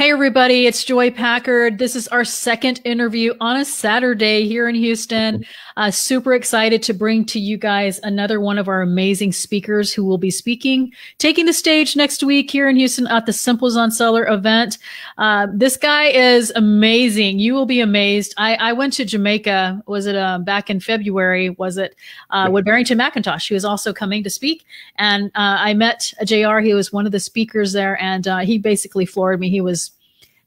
Hey, everybody, it's Joy Packard. This is our second interview on a Saturday here in Houston. Super excited to bring to you guys another one of our amazing speakers who will be speaking, taking the stage next week here in Houston at the SimpleZon Seller event. This guy is amazing. You will be amazed. I went to Jamaica, back in February, with Barrington McIntosh, who is also coming to speak. And I met J.R. He was one of the speakers there, and he basically floored me.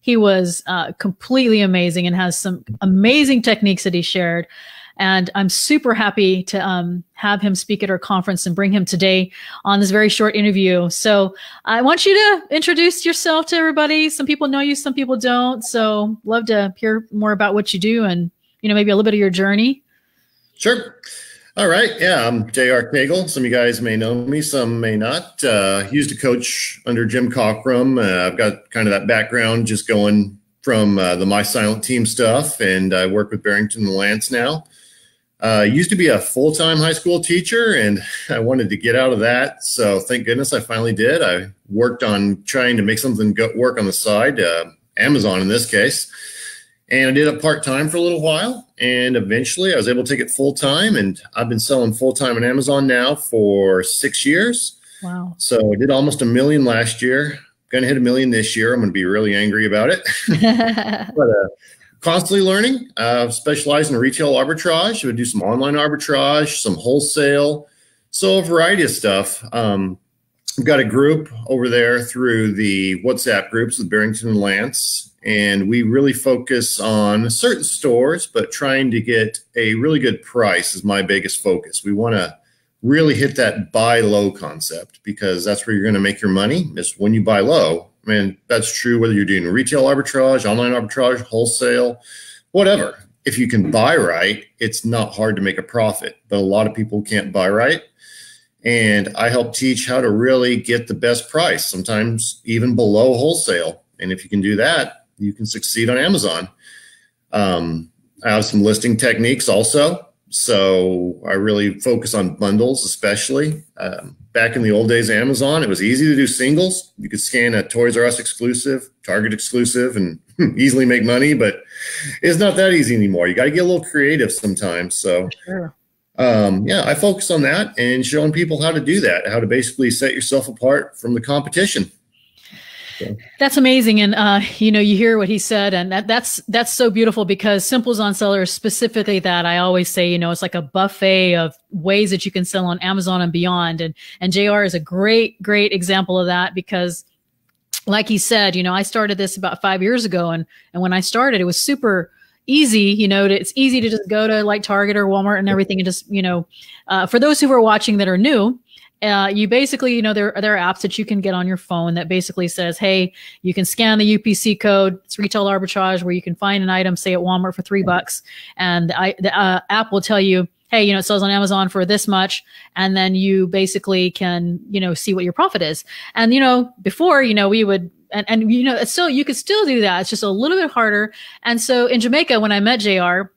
He was completely amazing and has some amazing techniques that he shared. And I'm super happy to have him speak at our conference and bring him today on this very short interview. So I want you to introduce yourself to everybody. Some people know you, some people don't. So love to hear more about what you do and, you know, maybe a little bit of your journey. Sure. All right. Yeah, I'm J.R. Cagle. Some of you guys may know me, some may not. Used to coach under Jim Cockrum. I've got kind of that background just going from the My Silent Team stuff, and I work with Barrington and Lance now. Used to be a full-time high school teacher, and I wanted to get out of that, so thank goodness I finally did. I worked on trying to make something work on the side, Amazon in this case. And I did it part-time for a little while, and eventually I was able to take it full-time, and I've been selling full-time on Amazon now for 6 years. Wow. So I did almost 1 million last year. Going to hit 1 million this year. I'm going to be really angry about it. But constantly learning. Specialize in retail arbitrage. I would do some online arbitrage, some wholesale, so a variety of stuff. I've got a group over there through the WhatsApp groups with Barrington and Lance, and we really focus on certain stores, but trying to get a really good price is my biggest focus. We want to really hit that buy low concept, because that's where you're going to make your money, is when you buy low. I mean, that's true whether you're doing retail arbitrage, online arbitrage, wholesale, whatever. If you can buy right, it's not hard to make a profit, but a lot of people can't buy right. And I help teach how to really get the best price, sometimes even below wholesale. And if you can do that, you can succeed on Amazon. I have some listing techniques also. So I really focus on bundles, especially. Back in the old days of Amazon, it was easy to do singles. You could scan a Toys R Us exclusive, Target exclusive, and easily make money, but it's not that easy anymore. You got to get a little creative sometimes. So. Sure. Yeah, I focus on that and showing people how to do that, how to basically set yourself apart from the competition. So. That's amazing. And, you know, you hear what he said, and that's so beautiful, because SimpleZon Seller is specifically that. I always say, you know, it's like a buffet of ways that you can sell on Amazon and beyond. And JR is a great, great example of that, because like he said, you know, I started this about 5 years ago, and when I started, it was super easy, you know, it's easy to just go to like Target or Walmart and everything, and just, you know, for those who are watching that are new, you basically, you know, there are apps that you can get on your phone that basically says, hey, you can scan the UPC code. It's retail arbitrage, where you can find an item, say at Walmart, for $3, and the app will tell you, hey, you know, it sells on Amazon for this much. And then you basically can, you know, see what your profit is. And, you know, before, you know, we would, and you know, so you could still do that. It's just a little bit harder. And so in Jamaica, when I met JR,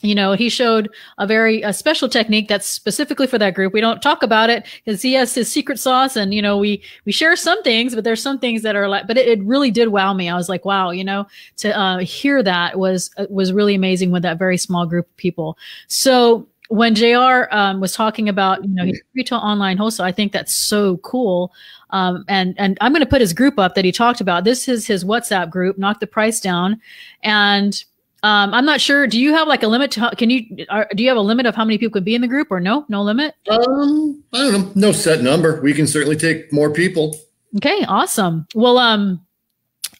you know, he showed a special technique that's specifically for that group. We don't talk about it because he has his secret sauce, and, you know, we share some things, but there's some things that are like, but it really did wow me. I was like, wow, you know, to hear that was really amazing with that very small group of people. So when JR was talking about, you know, his retail, online, wholesale, I think that's so cool. And I'm going to put his group up that he talked about. This is his WhatsApp group, Knock the Price Down. And I'm not sure. Do you have like a limit? Do you have a limit of how many people could be in the group, or no? No limit? I don't know. No set number. We can certainly take more people. Okay, awesome. Well, I'm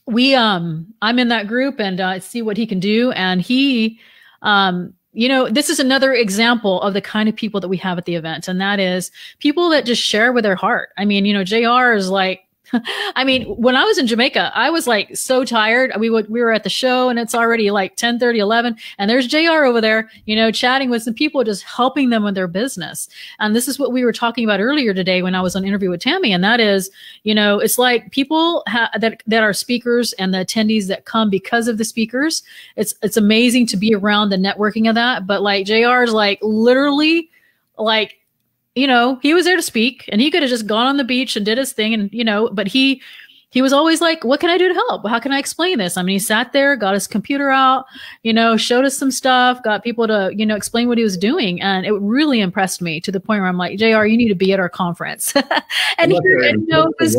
in that group, and see what he can do. And he, you know, this is another example of the kind of people that we have at the event. And that is people that just share with their heart. I mean, you know, JR is like, I mean, when I was in Jamaica, I was like so tired. We were at the show, and it's already like 10:30, 11. And there's JR over there, you know, chatting with some people, just helping them with their business. And this is what we were talking about earlier today when I was on interview with Tammy. And that is, you know, it's like people that are speakers and the attendees that come because of the speakers. It's amazing to be around the networking of that. But like JR is like literally like, you know, he was there to speak, and he could have just gone on the beach and did his thing. And, you know, but he he was always like, what can I do to help? How can I explain this? I mean, he sat there, got his computer out, you know, showed us some stuff, got people to, you know, explain what he was doing. And it really impressed me to the point where I'm like, JR, you need to be at our conference. And here, you know, this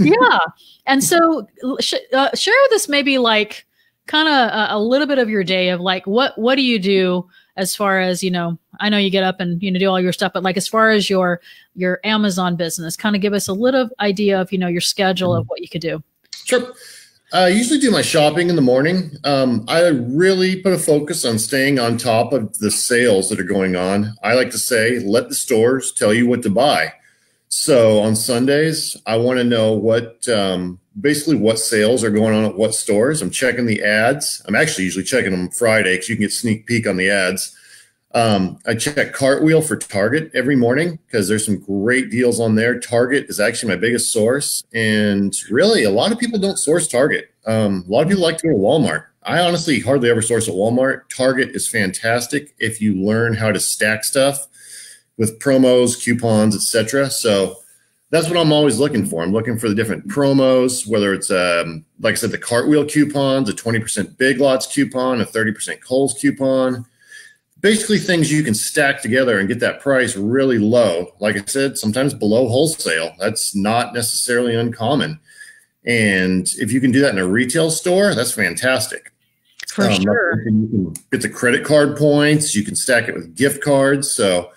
yeah. And so share this maybe like kind of a little bit of your day of like, what do you do as far as, you know, I know you get up and, you know, do all your stuff, but like, as far as your Amazon business, kind of give us a little idea of, you know, your schedule of what you could do. Sure. I usually do my shopping in the morning. I really put a focus on staying on top of the sales that are going on. I like to say, let the stores tell you what to buy. So on Sundays, I want to know what, basically what sales are going on at what stores. I'm checking the ads. I'm actually usually checking them Friday because you can get sneak peek on the ads. I check Cartwheel for Target every morning because there's some great deals on there. Target is actually my biggest source. And really, a lot of people don't source Target. A lot of people like to go to Walmart. I honestly hardly ever source at Walmart. Target is fantastic if you learn how to stack stuff with promos, coupons, etc. So that's what I'm always looking for. I'm looking for the different promos, whether it's, like I said, the Cartwheel coupons, a 20% Big Lots coupon, a 30% Kohl's coupon. Basically things you can stack together and get that price really low. Like I said, sometimes below wholesale. That's not necessarily uncommon. And if you can do that in a retail store, that's fantastic. For sure. You can get the credit card points. You can stack it with gift cards. So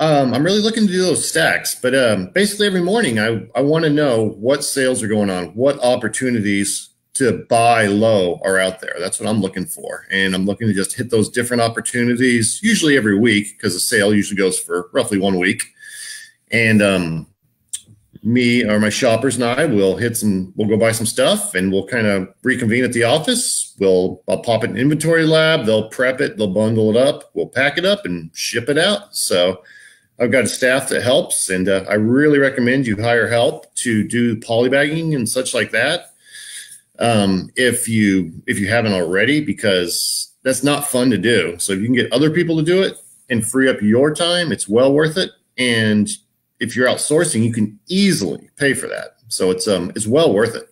I'm really looking to do those stacks, but basically every morning I want to know what sales are going on, what opportunities to buy low are out there. That's what I'm looking for. And I'm looking to just hit those different opportunities, usually every week, because the sale usually goes for roughly 1 week. And me or my shoppers and I will we'll go buy some stuff and we'll kind of reconvene at the office. I'll pop it in inventory lab. They'll prep it. They'll bundle it up. We'll pack it up and ship it out. So I've got a staff that helps, and I really recommend you hire help to do polybagging and such like that, if you haven't already, because that's not fun to do. So if you can get other people to do it and free up your time, it's well worth it. And if you're outsourcing, you can easily pay for that. So it's well worth it.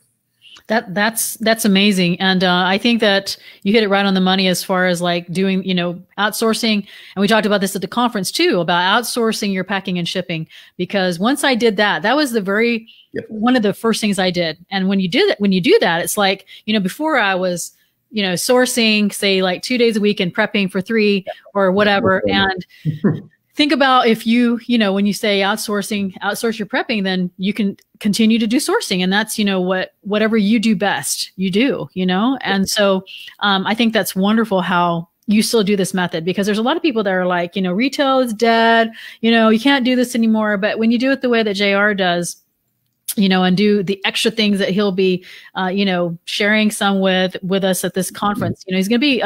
That's amazing. And I think that you hit it right on the money as far as like doing, you know, outsourcing. And we talked about this at the conference too, about outsourcing your packing and shipping, because once I did that, that was the very, one of the first things I did. And when you do that, it's like, you know, before I was, you know, sourcing, say like 2 days a week and prepping for three or whatever. And think about if you, you know, when you say outsource your prepping, then you can continue to do sourcing. And that's, you know, whatever you do best, you do, you know? And so I think that's wonderful how you still do this method, because there's a lot of people that are like, you know, retail is dead, you know, you can't do this anymore. But when you do it the way that JR does, you know, and do the extra things that he'll be, you know, sharing some with us at this conference. You know, he's going to be,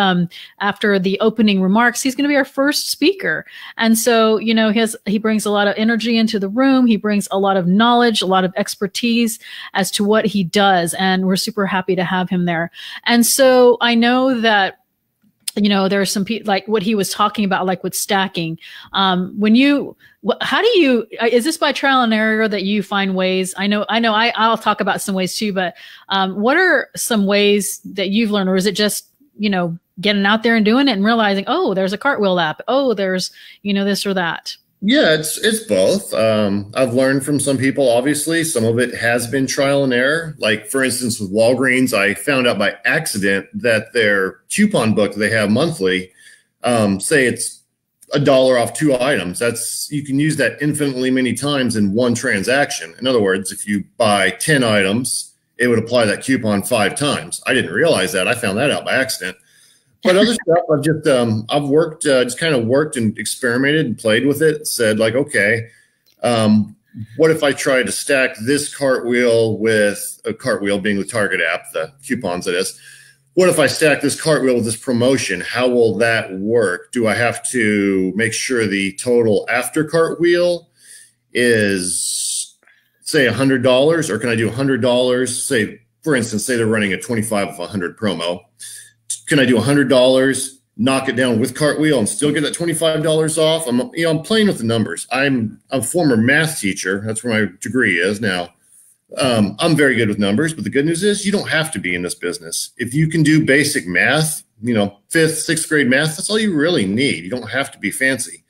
after the opening remarks, he's going to be our first speaker. And so, you know, he brings a lot of energy into the room. He brings a lot of knowledge, a lot of expertise as to what he does. And we're super happy to have him there. And so I know that, you know, there are some people like what he was talking about, like with stacking. How do you, is this by trial and error that you find ways? I'll talk about some ways too, but what are some ways that you've learned, or is it just, you know, getting out there and doing it and realizing, oh, there's a Cartwheel app. Oh, there's, you know, this or that. Yeah, it's both. I've learned from some people, obviously. Some of it has been trial and error. Like, for instance, with Walgreens, I found out by accident that their coupon book they have monthly, say it's $1 off 2 items. You can use that infinitely many times in one transaction. In other words, if you buy 10 items, it would apply that coupon 5 times. I didn't realize that. I found that out by accident. But other stuff, I've just worked and experimented and played with it. Said like, okay, what if I try to stack this Cartwheel with a Cartwheel being the Target app, the coupons it is. What if I stack this Cartwheel with this promotion? How will that work? Do I have to make sure the total after Cartwheel is say $100, or can I do $100? Say for instance, say they're running a 25 of 100 promo. Can I do $100, knock it down with Cartwheel and still get that $25 off? I'm playing with the numbers. I'm a former math teacher. That's where my degree is now. I'm very good with numbers, but the good news is you don't have to be in this business. If you can do basic math, you know, 5th, 6th grade math, that's all you really need. You don't have to be fancy.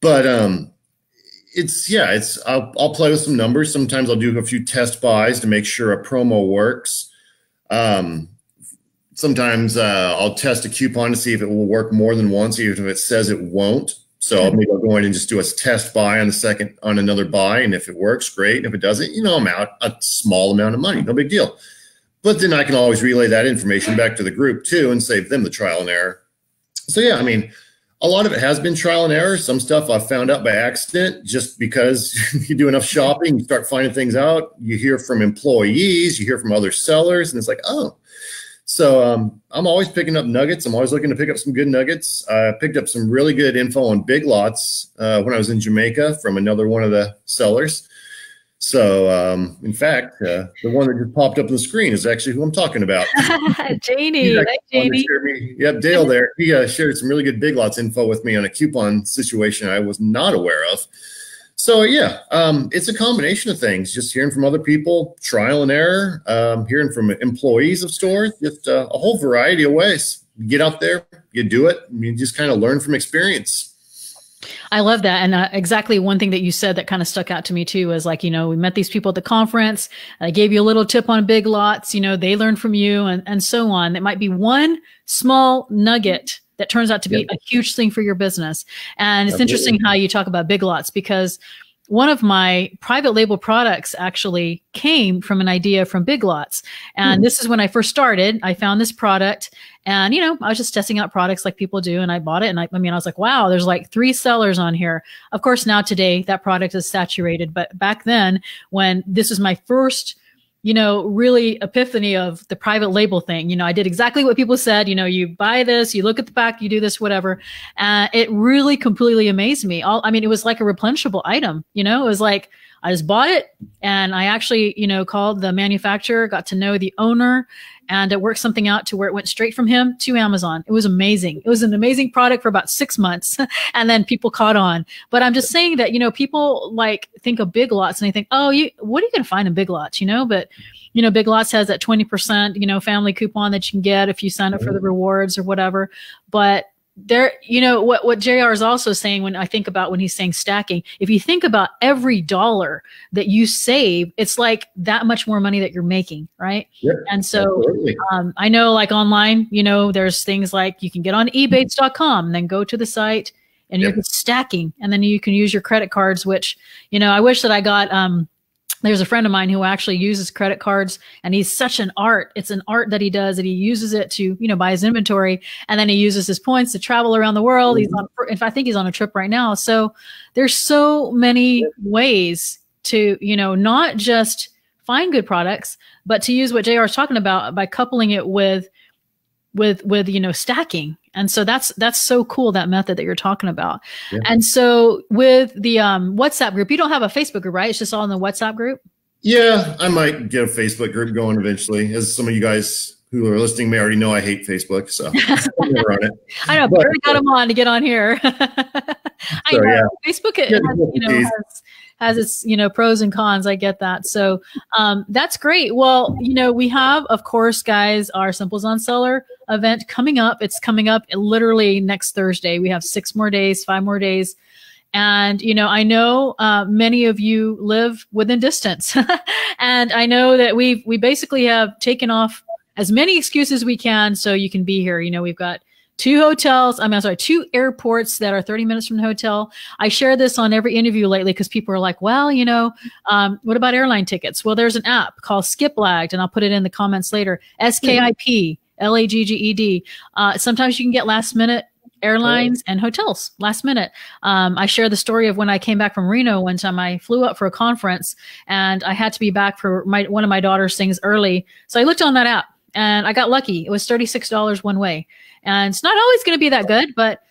But I'll play with some numbers. Sometimes I'll do a few test buys to make sure a promo works. Sometimes I'll test a coupon to see if it will work more than once, even if it says it won't. So I'll go in and just do a test buy on the second, on another buy. And if it works, great. And if it doesn't, you know, I'm out a small amount of money, no big deal. But then I can always relay that information back to the group too and save them the trial and error. So yeah, I mean, a lot of it has been trial and error. Some stuff I've found out by accident, just because you do enough shopping, you start finding things out, you hear from employees, you hear from other sellers, and it's like, oh. So I'm always picking up nuggets. I'm always looking to pick up some good nuggets. I picked up some really good info on big lots when I was in Jamaica from another one of the sellers. So in fact, the one that just popped up on the screen is actually who I'm talking about. Janie. Hi, Janie. Yep, Dale there. He shared some really good big lots info with me on a coupon situation I was not aware of. So yeah, it's a combination of things, just hearing from other people, trial and error, hearing from employees of stores, just a whole variety of ways. You get out there, you do it, and you just kind of learn from experience. I love that. And exactly one thing that you said that kind of stuck out to me too was like, you know, we met these people at the conference. I gave you a little tip on big lots, you know, they learned from you and so on. It might be one small nugget that turns out to be a huge thing for your business. And it's interesting how you talk about big lots, because one of my private label products actually came from an idea from Big Lots. And this is when I first started. I found this product and, you know, I was just testing out products like people do. And I bought it. And I mean, I was like, wow, there's like 3 sellers on here. Of course, now today that product is saturated. But back then, when this was my first, you know, really epiphany of the private label thing. You know, I did exactly what people said, you know, you buy this, you look at the back, you do this, whatever. It really completely amazed me. I mean, it was like a replenishable item, you know, it was like, I just bought it and I actually, you know, called the manufacturer, got to know the owner, and it worked something out to where it went straight from him to Amazon. It was amazing. It was an amazing product for about 6 months and then people caught on. But I'm just saying that, you know, people like think of Big Lots and they think, oh, what are you going to find in Big Lots? You know, but you know, Big Lots has that 20%, you know, family coupon that you can get if you sign up for the rewards or whatever. But there, you know, what JR is also saying when I think about when he's saying stacking, if you think about every dollar that you save, it's like that much more money that you're making, right? Yep, and so I know like online, you know, there's things like you can get on ebates.com and then go to the site and you're stacking, and then you can use your credit cards, which, you know, I wish that I got, there's a friend of mine who actually uses credit cards, and he's such an art. It's an art that he does, and he uses it to, you know, buy his inventory, and then he uses his points to travel around the world. He's on, I think he's on a trip right now. So there's so many ways to, you know, not just find good products, but to use what JR is talking about by coupling it with, you know, stacking. And so that's so cool, that method that you're talking about. Yeah. And so with the WhatsApp group, you don't have a Facebook group, right? It's just all in the WhatsApp group? Yeah, I might get a Facebook group going eventually. As some of you guys who are listening may already know, I hate Facebook, so I'm never on it. I know, but I got them on to get on here. I know. Facebook has its, you know, pros and cons. I get that. So that's great. Well, you know, we have, of course, guys, our SimpleZon Seller event coming up. It's coming up literally next Thursday. We have 5 more days. And, you know, I know many of you live within distance. And I know that we basically have taken off as many excuses we can so you can be here. You know, we've got 2 airports that are 30 minutes from the hotel. I share this on every interview lately because people are like, well, you know, what about airline tickets? Well, there's an app called SkipLagged, and I'll put it in the comments later. SkipLagged. Sometimes you can get last minute airlines and hotels last minute. I share the story of when I came back from Reno one time. I flew up for a conference and I had to be back for one of my daughter's things early. So I looked on that app and I got lucky. It was $36 one way. And it's not always going to be that good, but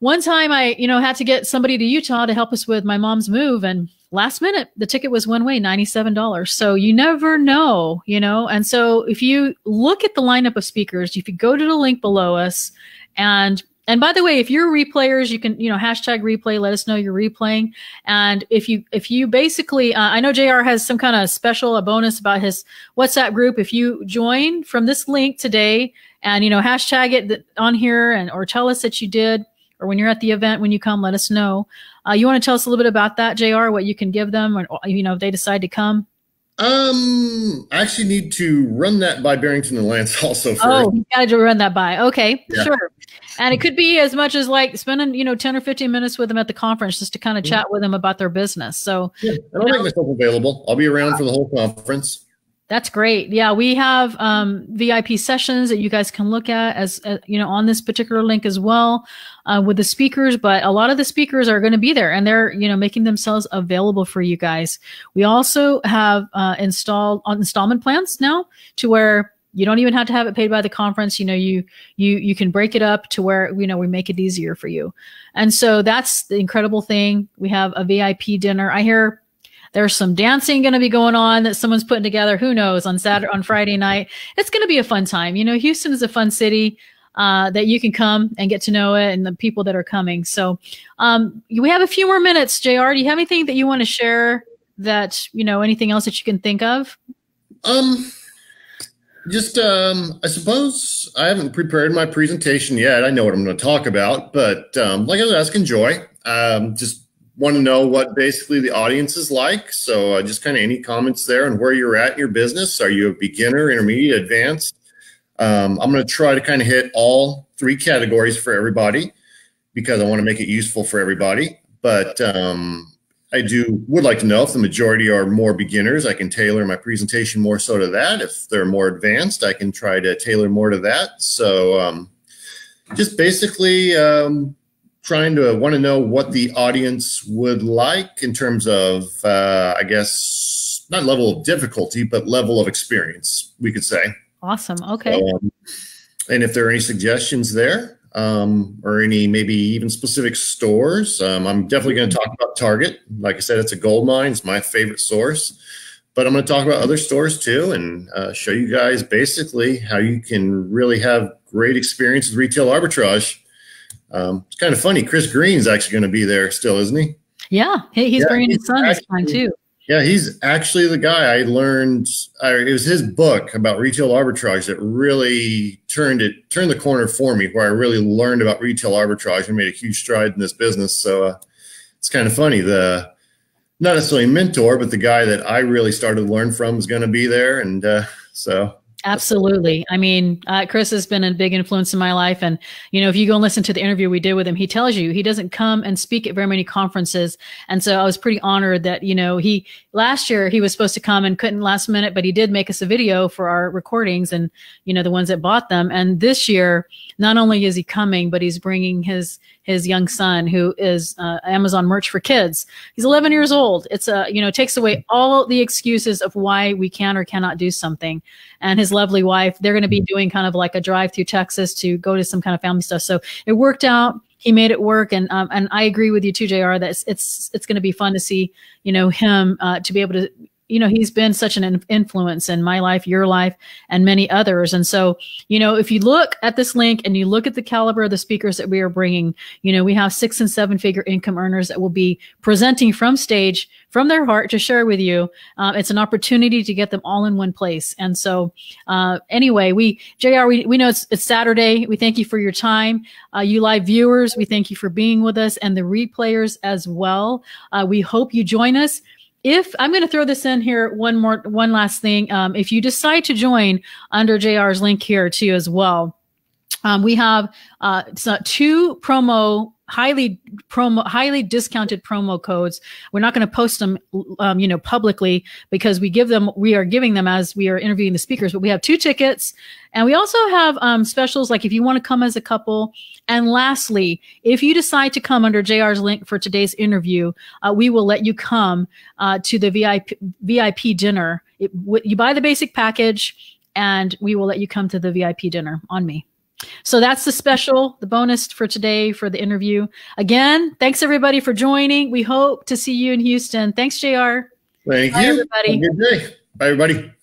one time I, you know, had to get somebody to Utah to help us with my mom's move, and last minute the ticket was one way, $97. So you never know, you know. And so if you look at the lineup of speakers, if you go to the link below us and And by the way, if you're replayers, you can, hashtag replay, let us know you're replaying. And if you basically, I know JR has some kind of special, a bonus about his WhatsApp group. If you join from this link today and, hashtag it on here and, or tell us that you did, or when you're at the event, when you come, let us know. You want to tell us a little bit about that, JR, what you can give them, or, if they decide to come? I actually need to run that by Barrington and Lance also first. Oh, you got to run that by. Okay, yeah. Sure. And it could be as much as like spending, 10 or 15 minutes with them at the conference just to kind of chat with them about their business. So yeah, I'll make myself available. I'll be around for the whole conference. That's great. Yeah, we have VIP sessions that you guys can look at as on this particular link as well with the speakers. But a lot of the speakers are going to be there, and they're making themselves available for you guys. We also have installed installment plans now to where you don't even have to have it paid by the conference. You can break it up to where, we make it easier for you. And so that's the incredible thing. We have a VIP dinner. I hear there's some dancing going to be going on that someone's putting together. Who knows, on Friday night. It's going to be a fun time. Houston is a fun city that you can come and get to know it and the people that are coming. So we have a few more minutes. JR, do you have anything that you want to share that, anything else that you can think of? I suppose I haven't prepared my presentation yet. I know what I'm going to talk about, but like I was asking Joy, just want to know what basically the audience is like. So just kind of any comments there and where you're at in your business. Are you a beginner, intermediate, advanced? I'm going to try to kind of hit all three categories for everybody because I want to make it useful for everybody. But would like to know if the majority are more beginners. I can tailor my presentation more so to that. If they're more advanced, I can try to tailor more to that. So just basically want to know what the audience would like in terms of, I guess, not level of difficulty, but level of experience, we could say. Awesome. Okay. So, and if there are any suggestions there. Or any maybe even specific stores. I'm definitely going to talk about Target. Like I said, it's a gold mine. It's my favorite source. But I'm going to talk about other stores too and show you guys basically how you can really have great experience with retail arbitrage. It's kind of funny. Chris Green's actually going to be there still, isn't he? Yeah. Hey, he's bringing his son this time too. Yeah, he's actually the guy I learned. It was his book about retail arbitrage that really turned the corner for me, where I really learned about retail arbitrage and made a huge stride in this business. So it's kind of funny. The not necessarily mentor, but the guy that I really started to learn from is going to be there, and so. Absolutely. I mean, Chris has been a big influence in my life. And, if you go and listen to the interview we did with him, he tells you he doesn't come and speak at very many conferences. And so I was pretty honored that, last year he was supposed to come and couldn't last minute, but he did make us a video for our recordings and, the ones that bought them. And this year, not only is he coming, but he's bringing his young son, who is Amazon merch for kids. He's 11 years old. It's a, takes away all the excuses of why we can or cannot do something. And his lovely wife, they're going to be doing kind of like a drive through Texas to go to some kind of family stuff. So it worked out. He made it work. And I agree with you too, JR, that it's going to be fun to see, him to be able to, he's been such an influence in my life, your life, and many others. And so, if you look at this link and you look at the caliber of the speakers that we are bringing, we have 6- and 7-figure income earners that will be presenting from stage, from their heart to share with you. It's an opportunity to get them all in one place. And so anyway, JR, we know it's Saturday. We thank you for your time. You live viewers, we thank you for being with us, and the replayers as well. We hope you join us. If I'm going to throw this in here, one last thing. If you decide to join under JR's link here too, as well, we have two highly discounted promo codes. We're not going to post them, publicly because we are giving them as we are interviewing the speakers, but we have 2 tickets, and we also have specials. Like if you want to come as a couple, and lastly, if you decide to come under JR's link for today's interview, we will let you come to the VIP dinner. You buy the basic package and we will let you come to the VIP dinner on me. So that's the special, the bonus for today for the interview. Again, thanks everybody for joining. We hope to see you in Houston. Thanks, JR. Thank you. Everybody. Have a good day. Bye, everybody.